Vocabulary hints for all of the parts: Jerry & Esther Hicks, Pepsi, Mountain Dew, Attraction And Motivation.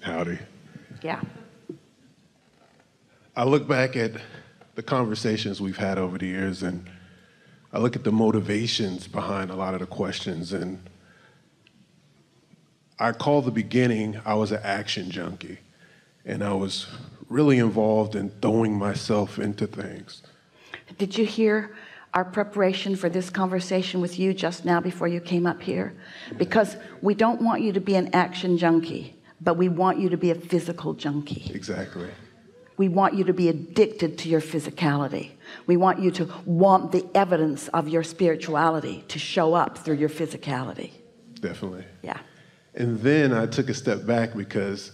Howdy. Yeah. I look back at the conversations we've had over the years, and I look at the motivations behind a lot of the questions, and I call the beginning, I was an action junkie, and I was really involved in throwing myself into things. Did you hear our preparation for this conversation with you just now before you came up here? Because we don't want you to be an action junkie, but we want you to be a physical junkie. Exactly. We want you to be addicted to your physicality. We want you to want the evidence of your spirituality to show up through your physicality. Definitely. Yeah. And then I took a step back because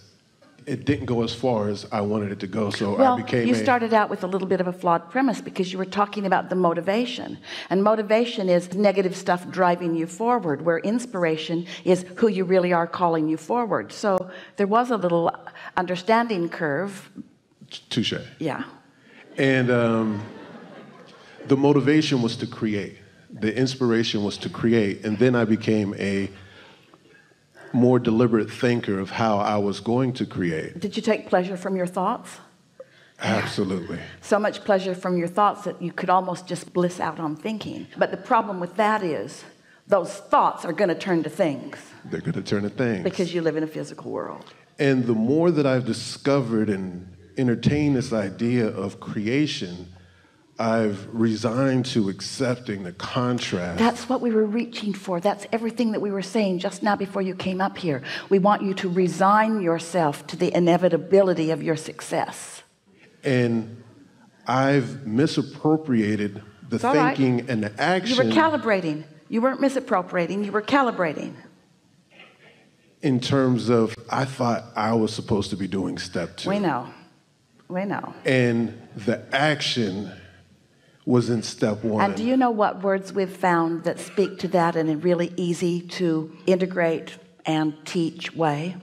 it didn't go as far as I wanted it to go, so I became you started out with a little bit of a flawed premise because you were talking about the motivation. And motivation is negative stuff driving you forward, where inspiration is who you really are calling you forward. So there was a little understanding curve. Touche. Yeah. And the motivation was to create. The inspiration was to create. And then I became a more deliberate thinker of how I was going to create. Did you take pleasure from your thoughts? Absolutely. So much pleasure from your thoughts that you could almost just bliss out on thinking. But the problem with that is those thoughts are going to turn to things. They're going to turn to things. Because you live in a physical world. And the more that I've discovered and entertained this idea of creation, I've resigned to accepting the contrast. That's what we were reaching for. That's everything that we were saying just now before you came up here. We want you to resign yourself to the inevitability of your success. And I've misappropriated the thinking and the action. You were calibrating. You weren't misappropriating. You were calibrating. In terms of, I thought I was supposed to be doing step two. We know. We know. And the action was in step one. And do you know what words we've found that speak to that in a really easy to integrate and teach way?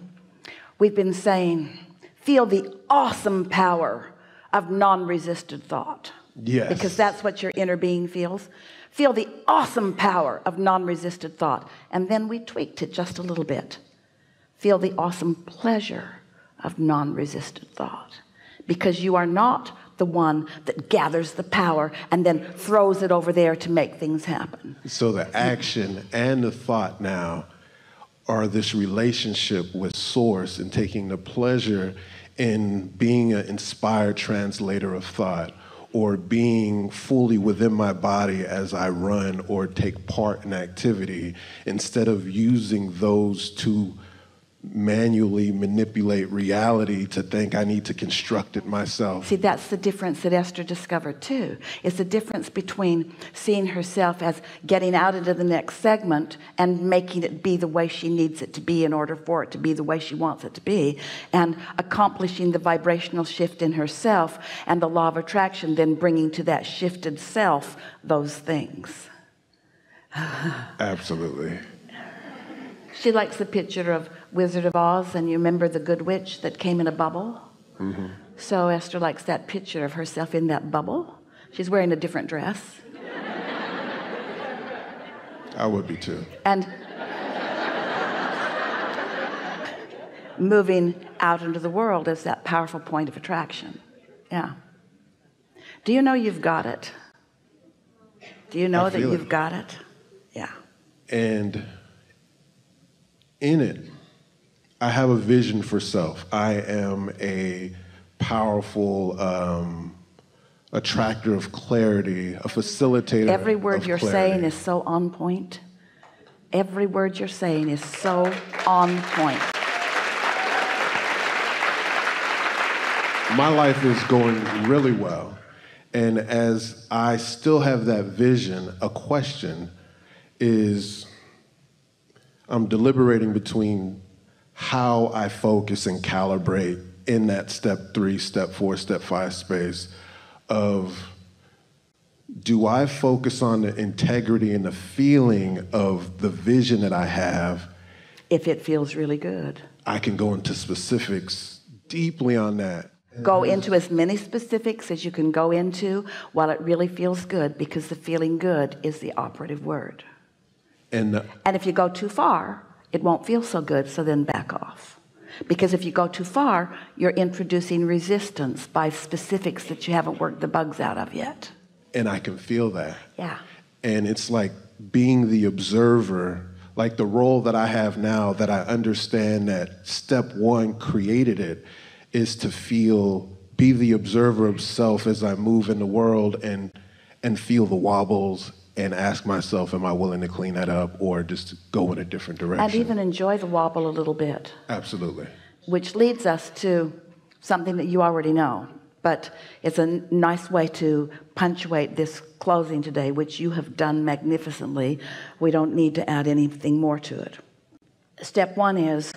We've been saying, feel the awesome power of non-resisted thought. Yes. Because that's what your inner being feels. Feel the awesome power of non-resisted thought. And then we tweaked it just a little bit. Feel the awesome pleasure of non-resisted thought. Because you are not the one that gathers the power and then throws it over there to make things happen. So the action and the thought now are this relationship with source and taking the pleasure in being an inspired translator of thought, or being fully within my body as I run or take part in activity, instead of using those to manually manipulate reality to think I need to construct it myself. See, that's the difference that Esther discovered too. It's the difference between seeing herself as getting out into the next segment and making it be the way she needs it to be in order for it to be the way she wants it to be, and accomplishing the vibrational shift in herself and the law of attraction then bringing to that shifted self those things. Absolutely. She likes the picture of Wizard of Oz, and you remember the good witch that came in a bubble? Mm-hmm. So Esther likes that picture of herself in that bubble. She's wearing a different dress. I would be too. And moving out into the world is that powerful point of attraction. Yeah. Do you know you've got it? Do you know that you've got it? Yeah. And in it, I have a vision for self. I am a powerful attractor of clarity, a facilitator. Every word you're saying is so on point. Every word you're saying is so on point. My life is going really well. And as I still have that vision, a question is, I'm deliberating between how I focus and calibrate in that step three, step four, step five space of, do I focus on the integrity and the feeling of the vision that I have? If it feels really good. I can go into specifics deeply on that. Go into as many specifics as you can go into while it really feels good, because the feeling good is the operative word. And if you go too far, it won't feel so good, so then back off. Because if you go too far, you're introducing resistance by specifics that you haven't worked the bugs out of yet. And I can feel that. Yeah. And it's like being the observer, like the role that I have now, that I understand that step one created it, is to feel, be the observer of self as I move in the world and feel the wobbles and ask myself, am I willing to clean that up or just go in a different direction? I'd even enjoy the wobble a little bit. Absolutely. Which leads us to something that you already know, but it's a nice way to punctuate this closing today, which you have done magnificently. We don't need to add anything more to it. Step one is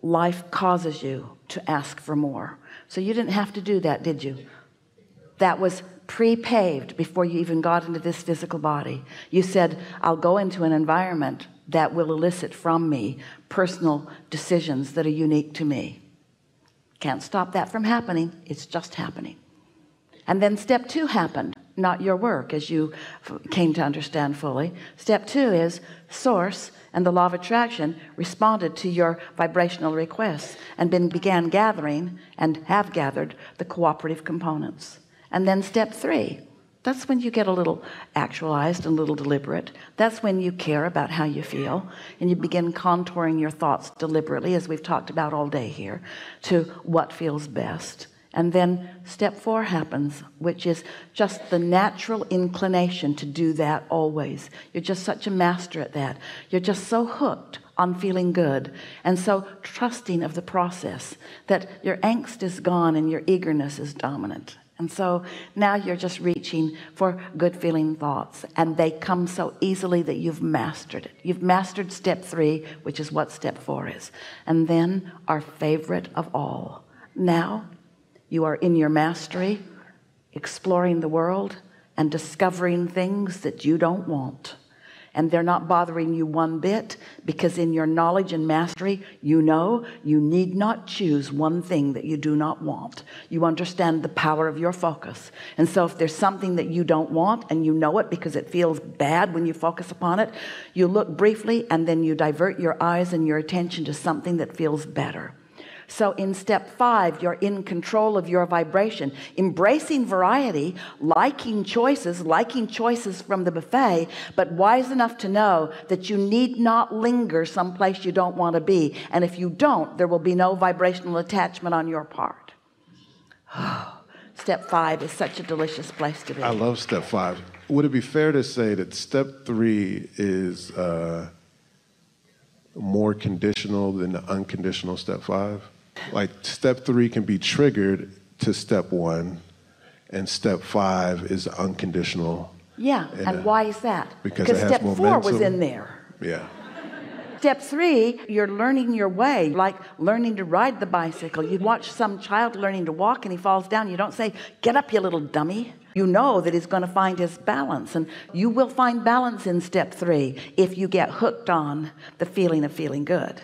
life causes you to ask for more. So you didn't have to do that, did you? That was pre-paved before you even got into this physical body. You said, I'll go into an environment that will elicit from me personal decisions that are unique to me. Can't stop that from happening. It's just happening. And then step two happened, not your work, as you came to understand fully. Step two is source and the law of attraction responded to your vibrational requests and began gathering and have gathered the cooperative components. And then step three, that's when you get a little actualized and a little deliberate. That's when you care about how you feel and you begin contouring your thoughts deliberately, as we've talked about all day here, to what feels best. And then step four happens, which is just the natural inclination to do that always. You're just such a master at that. You're just so hooked on feeling good and so trusting of the process that your angst is gone and your eagerness is dominant. And so now you're just reaching for good feeling thoughts, and they come so easily that you've mastered it. You've mastered step three, which is what step four is. And then our favorite of all. Now you are in your mastery, exploring the world and discovering things that you don't want. And they're not bothering you one bit, because in your knowledge and mastery, you know you need not choose one thing that you do not want. You understand the power of your focus. And so if there's something that you don't want and you know it because it feels bad when you focus upon it, you look briefly and then you divert your eyes and your attention to something that feels better. So in step five, you're in control of your vibration, embracing variety, liking choices from the buffet, but wise enough to know that you need not linger someplace you don't want to be. And if you don't, there will be no vibrational attachment on your part. Oh, step five is such a delicious place to be. I love step five. Would it be fair to say that step three is more conditional than the unconditional step five? Like step three can be triggered to step one, and step five is unconditional. Yeah, and why is that? Because step four was in there. Yeah. Step three, you're learning your way, like learning to ride the bicycle. You watch some child learning to walk and he falls down. You don't say, get up, you little dummy. You know that he's going to find his balance, and you will find balance in step three if you get hooked on the feeling of feeling good.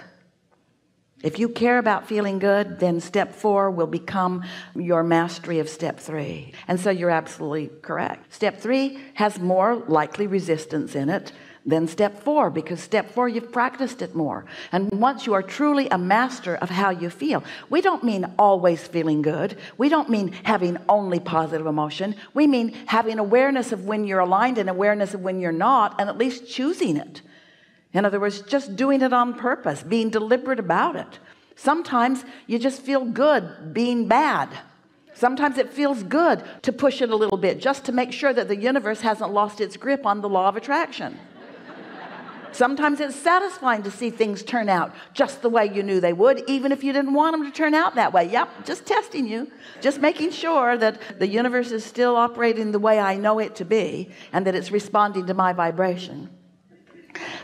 If you care about feeling good, then step four will become your mastery of step three. And so you're absolutely correct. Step three has more likely resistance in it than step four, because step four, you've practiced it more. And once you are truly a master of how you feel, we don't mean always feeling good. We don't mean having only positive emotion. We mean having awareness of when you're aligned and awareness of when you're not, and at least choosing it. In other words, just doing it on purpose, being deliberate about it. Sometimes you just feel good being bad. Sometimes it feels good to push it a little bit just to make sure that the universe hasn't lost its grip on the law of attraction. Sometimes it's satisfying to see things turn out just the way you knew they would, even if you didn't want them to turn out that way. Yep, just testing you, just making sure that the universe is still operating the way I know it to be and that it's responding to my vibration.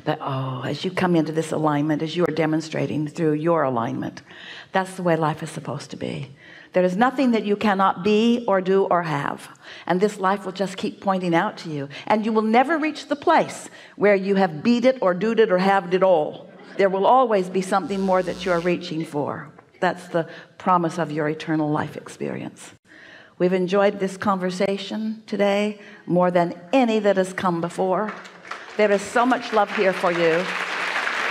But oh, as you come into this alignment, as you are demonstrating through your alignment, that's the way life is supposed to be. There is nothing that you cannot be or do or have. And this life will just keep pointing out to you. And you will never reach the place where you have beat it or doed it or halved it all. There will always be something more that you are reaching for. That's the promise of your eternal life experience. We've enjoyed this conversation today more than any that has come before. There is so much love here for you,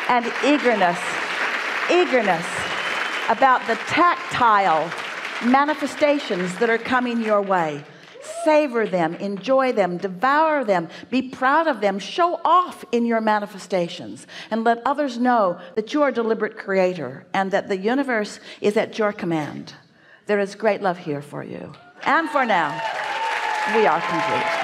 and eagerness, eagerness about the tactile manifestations that are coming your way. Savor them, enjoy them, devour them, be proud of them, show off in your manifestations, and let others know that you are a deliberate creator and that the universe is at your command. There is great love here for you. And for now, we are complete.